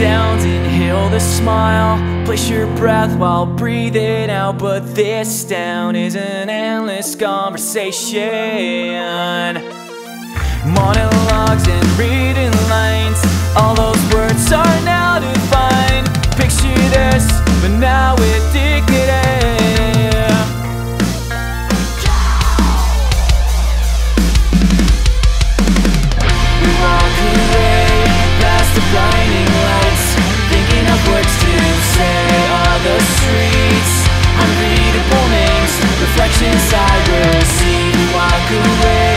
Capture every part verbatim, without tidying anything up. sounds, inhale the smile. Place your breath while breathing out. But this town is an endless conversation. Monologues and reading lines, all those words are now defined. Picture this, but now with dignity. Reflections I will see. Walk away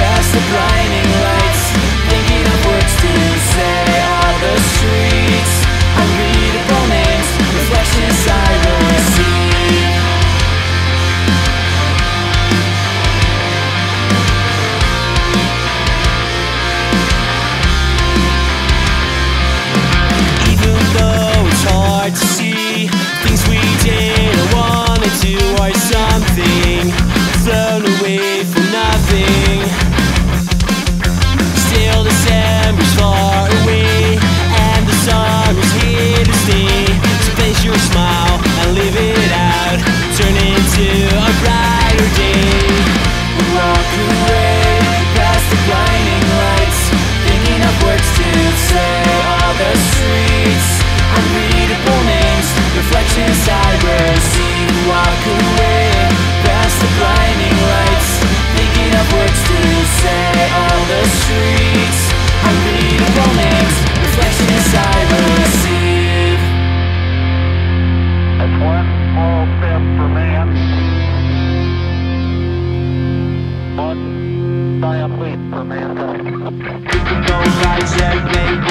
past the blinding lights, thinking of words to say on the streets. Unreadable names, reflections I will see. Even though it's hard to see, things we didn't want to do are something flown away from nothing. Still December's far away, and the summer's here to stay. So place your smile and leave it out, turn into a brighter day. Walk away past the blinding lights, thinking of words to say on the streets. Unreadable names, reflections I will see. Walk away past the blinding lights, thinking of words to say on the streets. Unreadable names, reflections I receive. That's one small step for man, one giant leap for mankind. Keep going, right, Jack, baby.